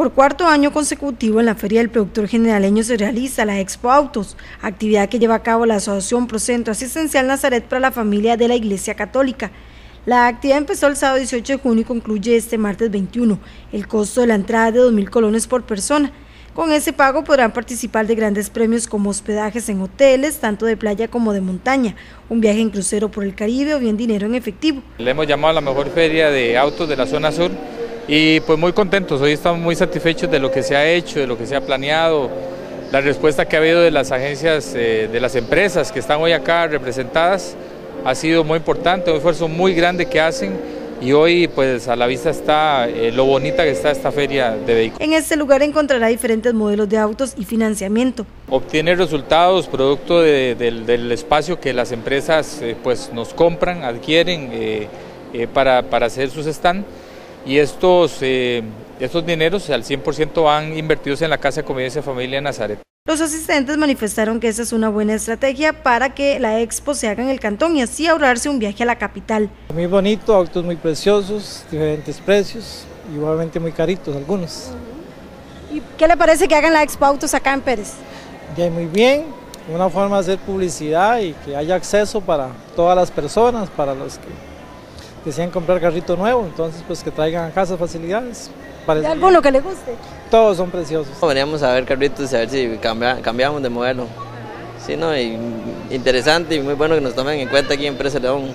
Por cuarto año consecutivo en la Feria del Productor Generaleño se realiza la Expo Autos, actividad que lleva a cabo la Asociación Pro Centro Asistencial Nazaret para la Familia de la Iglesia Católica. La actividad empezó el sábado 18 de junio y concluye este martes 21. El costo de la entrada es de 2.000 colones por persona. Con ese pago podrán participar de grandes premios como hospedajes en hoteles, tanto de playa como de montaña, un viaje en crucero por el Caribe o bien dinero en efectivo. Le hemos llamado a la mejor feria de autos de la zona sur y pues muy contentos, hoy estamos muy satisfechos de lo que se ha hecho, de lo que se ha planeado, la respuesta que ha habido de las agencias, de las empresas que están hoy acá representadas, ha sido muy importante, un esfuerzo muy grande que hacen. Y hoy pues a la vista está lo bonita que está esta feria de vehículos. En este lugar encontrará diferentes modelos de autos y financiamiento. Obtiene resultados producto del espacio que las empresas pues nos compran, adquieren para hacer sus stands. Y estos dineros al 100% van invertidos en la Casa de Convivencia Familia Nazaret. Los asistentes manifestaron que esa es una buena estrategia para que la expo se haga en el cantón y así ahorrarse un viaje a la capital. Muy bonito, autos muy preciosos, diferentes precios, igualmente muy caritos algunos. ¿Y qué le parece que hagan la Expo Autos acá en Pérez? Ya, muy bien, una forma de hacer publicidad y que haya acceso para todas las personas, para los que desean comprar carrito nuevo, entonces pues que traigan a casa facilidades. ¿Hay alguno que le guste? Todos son preciosos. Veníamos a ver carritos, a ver si cambiamos de modelo. Sí, no, y interesante y muy bueno que nos tomen en cuenta aquí en Pérez Zeledón.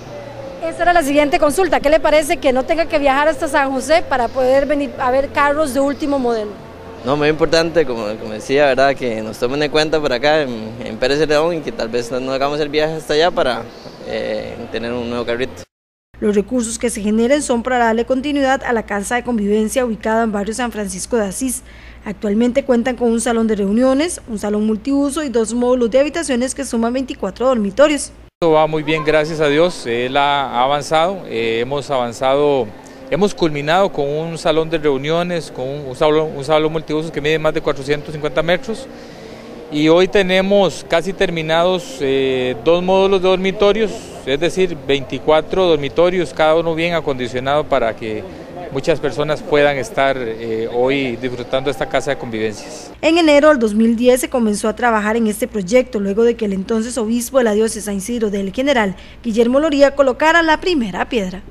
Esta era la siguiente consulta, ¿qué le parece que no tenga que viajar hasta San José para poder venir a ver carros de último modelo? No, muy importante, como decía, ¿verdad? Que nos tomen en cuenta por acá en Pérez Zeledón y que tal vez no hagamos el viaje hasta allá para tener un nuevo carrito. Los recursos que se generen son para darle continuidad a la Casa de Convivencia ubicada en barrio San Francisco de Asís. Actualmente cuentan con un salón de reuniones, un salón multiuso y 2 módulos de habitaciones que suman 24 dormitorios. Esto va muy bien, gracias a Dios, él ha avanzado, hemos culminado con un salón de reuniones, con un salón multiuso que mide más de 450 metros. Y hoy tenemos casi terminados 2 módulos de dormitorios, es decir, 24 dormitorios, cada uno bien acondicionado para que muchas personas puedan estar hoy disfrutando de esta casa de convivencias. En enero del 2010 se comenzó a trabajar en este proyecto, luego de que el entonces obispo de la diócesis de San Isidro del General, Guillermo Loría, colocara la primera piedra.